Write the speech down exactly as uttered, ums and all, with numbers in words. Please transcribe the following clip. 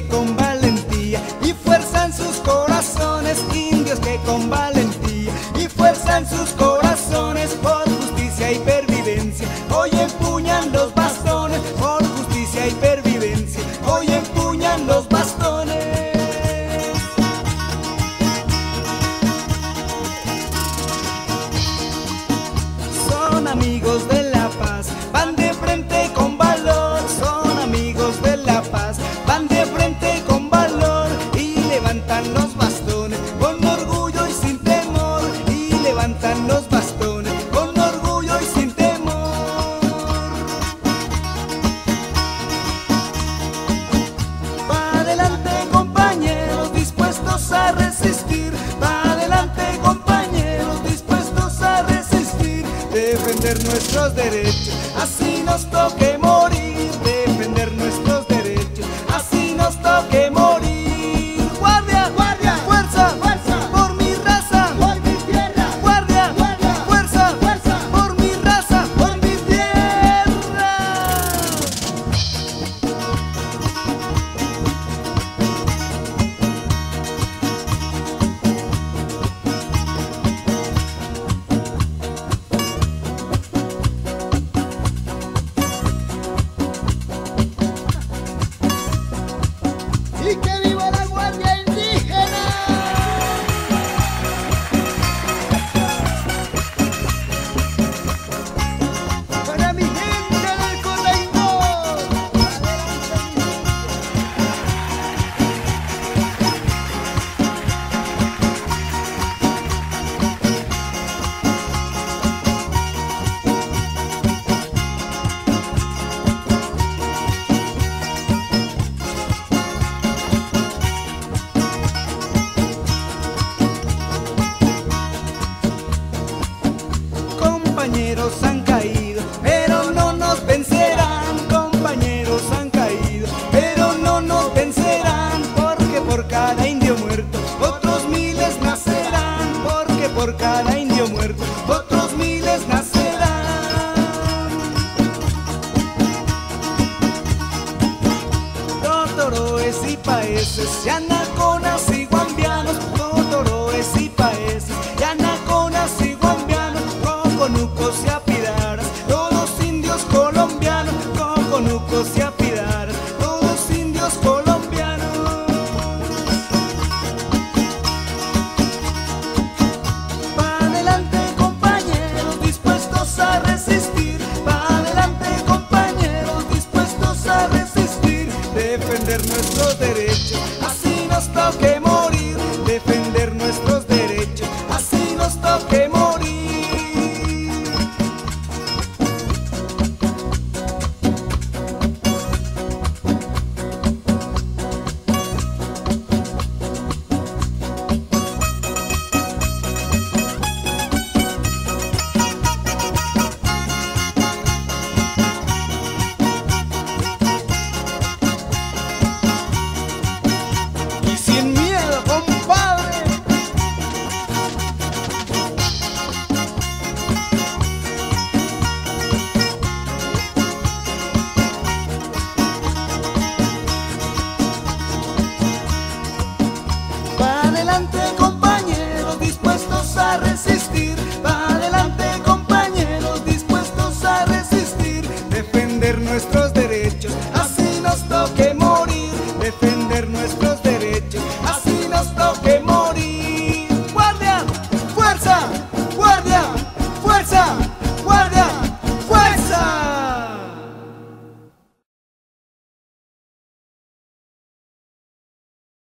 que con valentía y fuerzan sus corazones, indios que con valentía y fuerzan sus corazones por justicia y pervivencia. Hoy empuñan los bastones por justicia y pervivencia. Hoy empuñan los bastones. Son amigos de la paz, van de frente con valor. Son amigos de la paz, van de frente con valor y levantan los bastones con orgullo y sin temor. Y levantan los bastones con orgullo y sin temor. Pa' adelante, compañeros, dispuestos a resistir. Pa' adelante, compañeros, dispuestos a resistir. Defender nuestros derechos, así nos toque morir. Defender nuestros derechos, así nos toque morir. Guardia, guardia, fuerza, fuerza, por mi raza, por mi tierra. Guardia, guardia, fuerza, fuerza, por mi raza, por mi tierra. ¡Y que viva la Guardia Indígena! ¡Para mi gente del Corregidor! Compañeros han caído, pero no nos vencerán. Compañeros han caído, pero no nos vencerán. Porque por cada indio muerto, otros miles nacerán. Porque por cada indio muerto, otros miles nacerán. Totoroes y Paezes, Yanaconas y guambianos. Totoroes y Paezes, Yanaconas y guambianos. Coconuco.